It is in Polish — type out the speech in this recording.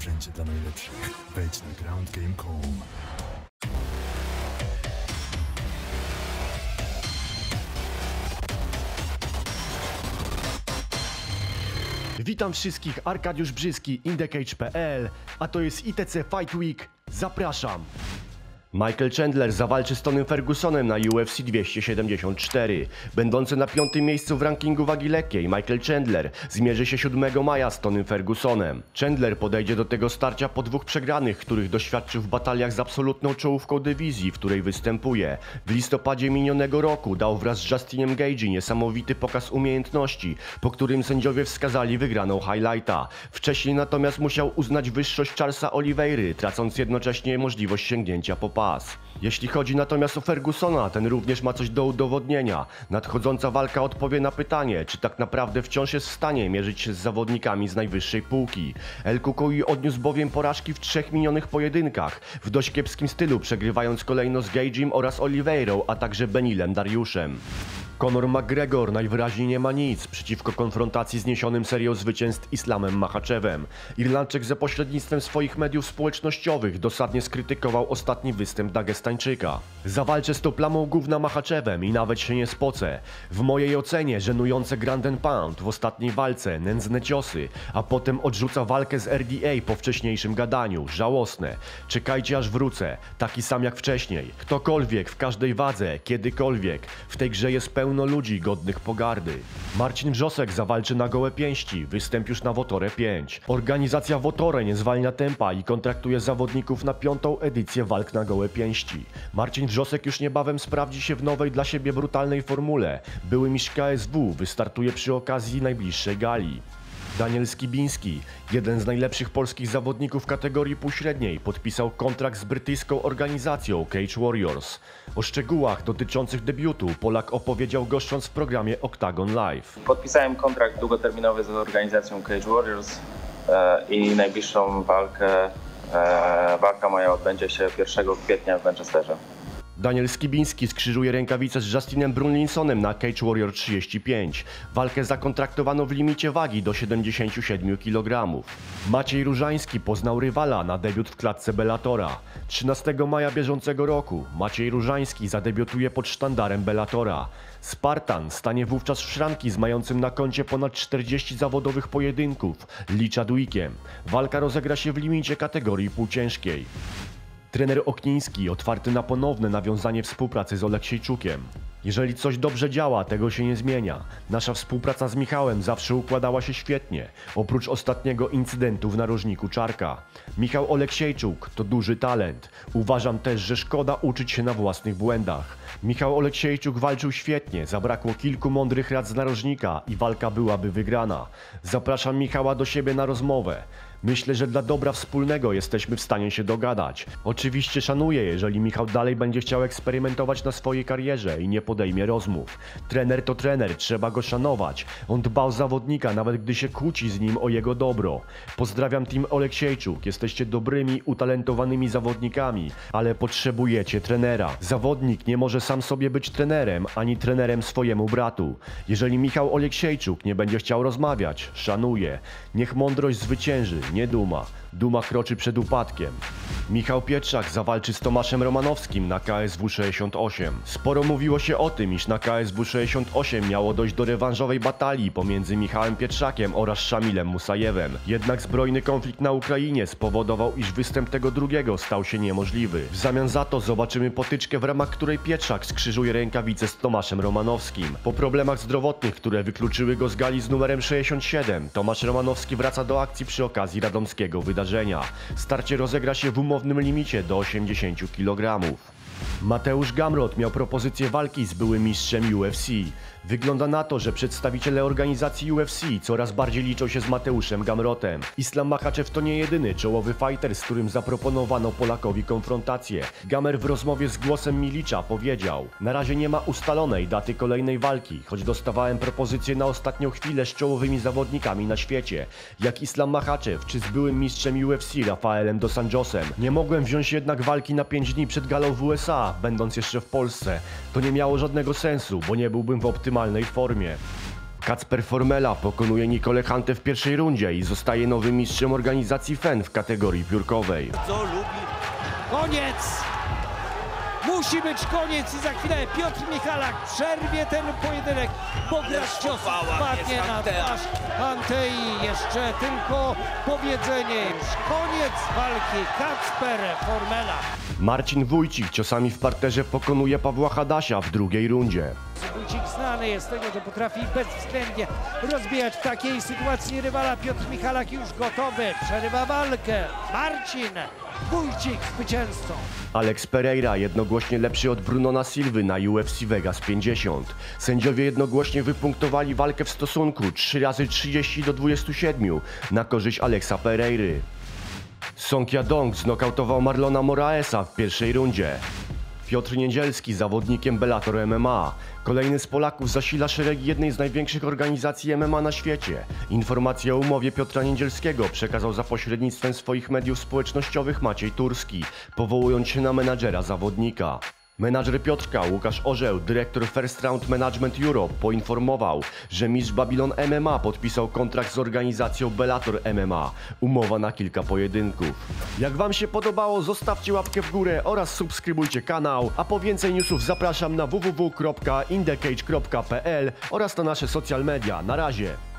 sprzęcie dla najlepszych. Wejdź na groundgame.com. Witam wszystkich, Arkadiusz Bryski, inthecage.pl, a to jest ITC Fight Week. Zapraszam! Michael Chandler zawalczy z Tonym Fergusonem na UFC 274. Będący na 5. miejscu w rankingu wagi lekkiej, Michael Chandler zmierzy się 7 maja z Tonym Fergusonem. Chandler podejdzie do tego starcia po 2 przegranych, których doświadczył w bataliach z absolutną czołówką dywizji, w której występuje. W listopadzie minionego roku dał wraz z Justinem Gaethje niesamowity pokaz umiejętności, po którym sędziowie wskazali wygraną highlighta. Wcześniej natomiast musiał uznać wyższość Charlesa Oliveiry, tracąc jednocześnie możliwość sięgnięcia po pas. Jeśli chodzi natomiast o Fergusona, ten również ma coś do udowodnienia. Nadchodząca walka odpowie na pytanie, czy tak naprawdę wciąż jest w stanie mierzyć się z zawodnikami z najwyższej półki. El Koukoui odniósł bowiem porażki w 3 minionych pojedynkach, w dość kiepskim stylu, przegrywając kolejno z Gage'em oraz Oliveirą, a także Benilem Dariuszem. Conor McGregor najwyraźniej nie ma nic przeciwko konfrontacji z niesionym serią zwycięstw Islamem Machaczewem. Irlandczyk za pośrednictwem swoich mediów społecznościowych dosadnie skrytykował ostatni występ Dagestańczyka. Zawalczę z tą plamą gówna Machaczewem i nawet się nie spocę. W mojej ocenie żenujące ground and pound w ostatniej walce, nędzne ciosy, a potem odrzuca walkę z RDA po wcześniejszym gadaniu, żałosne. Czekajcie aż wrócę, taki sam jak wcześniej. Ktokolwiek, w każdej wadze, kiedykolwiek, w tej grze jest pełno ludzi godnych pogardy. Marcin Wrzosek zawalczy na gołe pięści, występ już na Wotore 5. Organizacja Wotore nie zwalnia tempa i kontraktuje zawodników na 5. edycję walk na gołe pięści. Marcin Wrzosek już niebawem sprawdzi się w nowej dla siebie brutalnej formule. Były mistrz KSW wystartuje przy okazji najbliższej gali. Daniel Skibiński, jeden z najlepszych polskich zawodników kategorii półśredniej, podpisał kontrakt z brytyjską organizacją Cage Warriors. O szczegółach dotyczących debiutu Polak opowiedział goszcząc w programie Octagon Live. Podpisałem kontrakt długoterminowy z organizacją Cage Warriors i najbliższą walka moja odbędzie się 1 kwietnia w Manchesterze. Daniel Skibiński skrzyżuje rękawice z Justinem Brunlinsonem na Cage Warrior 35. Walkę zakontraktowano w limicie wagi do 77 kg. Maciej Różański poznał rywala na debiut w klatce Bellatora. 13 maja bieżącego roku Maciej Różański zadebiutuje pod sztandarem Bellatora. Spartan stanie wówczas w szranki z mającym na koncie ponad 40 zawodowych pojedynków, Lichad Weekiem. Walka rozegra się w limicie kategorii półciężkiej. Trener Okniński otwarty na ponowne nawiązanie współpracy z Oleksiejczukiem. Jeżeli coś dobrze działa, tego się nie zmienia. Nasza współpraca z Michałem zawsze układała się świetnie, oprócz ostatniego incydentu w narożniku Czarka. Michał Oleksiejczuk to duży talent. Uważam też, że szkoda uczyć się na własnych błędach. Michał Oleksiejczuk walczył świetnie, zabrakło kilku mądrych rad z narożnika i walka byłaby wygrana. Zapraszam Michała do siebie na rozmowę. Myślę, że dla dobra wspólnego jesteśmy w stanie się dogadać. Oczywiście szanuję, jeżeli Michał dalej będzie chciał eksperymentować na swojej karierze i nie podejmie rozmów. Trener to trener, trzeba go szanować. On dbał zawodnika, nawet gdy się kłóci z nim o jego dobro. Pozdrawiam team Oleksiejczuk, jesteście dobrymi, utalentowanymi zawodnikami, ale potrzebujecie trenera. Zawodnik nie może sam sobie być trenerem, ani trenerem swojemu bratu. Jeżeli Michał Oleksiejczuk nie będzie chciał rozmawiać, szanuję. Niech mądrość zwycięży, nie duma. Duma kroczy przed upadkiem. Michał Pietrzak zawalczy z Tomaszem Romanowskim na KSW 68. Sporo mówiło się o tym, iż na KSW 68 miało dojść do rewanżowej batalii pomiędzy Michałem Pietrzakiem oraz Szamilem Musajewem. Jednak zbrojny konflikt na Ukrainie spowodował, iż występ tego drugiego stał się niemożliwy. W zamian za to zobaczymy potyczkę, w ramach której Pietrzak skrzyżuje rękawice z Tomaszem Romanowskim. Po problemach zdrowotnych, które wykluczyły go z gali z numerem 67, Tomasz Romanowski wraca do akcji przy okazji radomskiego wydarzenia. Starcie rozegra się w umownym limicie do 80 kg. Mateusz Gamrot miał propozycję walki z byłym mistrzem UFC. Wygląda na to, że przedstawiciele organizacji UFC coraz bardziej liczą się z Mateuszem Gamrotem. Islam Machaczew to nie jedyny czołowy fighter, z którym zaproponowano Polakowi konfrontację. Gamer w rozmowie z Głosem Milicza powiedział: na razie nie ma ustalonej daty kolejnej walki, choć dostawałem propozycję na ostatnią chwilę z czołowymi zawodnikami na świecie, jak Islam Machaczew czy z byłym mistrzem UFC Rafaelem Dos Anjosem. Nie mogłem wziąć jednak walki na 5 dni przed galą w USA, będąc jeszcze w Polsce. To nie miało żadnego sensu, bo nie byłbym w optymalnej formie. Kacper Formela pokonuje Nicolę Huntę w pierwszej rundzie i zostaje nowym mistrzem organizacji FEN w kategorii piórkowej. Co lubi? Koniec! Musi być koniec i za chwilę Piotr Michalak przerwie ten pojedynek, bo gracz cios wpadnie na twarz Huntę i jeszcze tylko powiedzenie już koniec walki Kacper Formela. Marcin Wójcik ciosami w parterze pokonuje Pawła Hadasia w drugiej rundzie. Wójcik znany jest z tego, że potrafi bezwzględnie rozbijać w takiej sytuacji rywala. Piotr Michalak już gotowy, przerywa walkę. Marcin Wójcik zwycięzcą. Alex Pereira jednogłośnie lepszy od Brunona Silwy na UFC Vegas 50. Sędziowie jednogłośnie wypunktowali walkę w stosunku 3 razy 30 do 27 na korzyść Alexa Pereiry. Song Yadong znokautował Marlona Moraesa w pierwszej rundzie. Piotr Niedzielski zawodnikiem Bellator MMA. Kolejny z Polaków zasila szeregi jednej z największych organizacji MMA na świecie. Informację o umowie Piotra Niedzielskiego przekazał za pośrednictwem swoich mediów społecznościowych Maciej Turski, powołując się na menadżera zawodnika. Menadżer Piotrka, Łukasz Orzeł, dyrektor First Round Management Europe, poinformował, że mistrz Babylon MMA podpisał kontrakt z organizacją Bellator MMA. Umowa na kilka pojedynków. Jak Wam się podobało, zostawcie łapkę w górę oraz subskrybujcie kanał, a po więcej newsów zapraszam na www.inthecage.pl oraz na nasze social media. Na razie!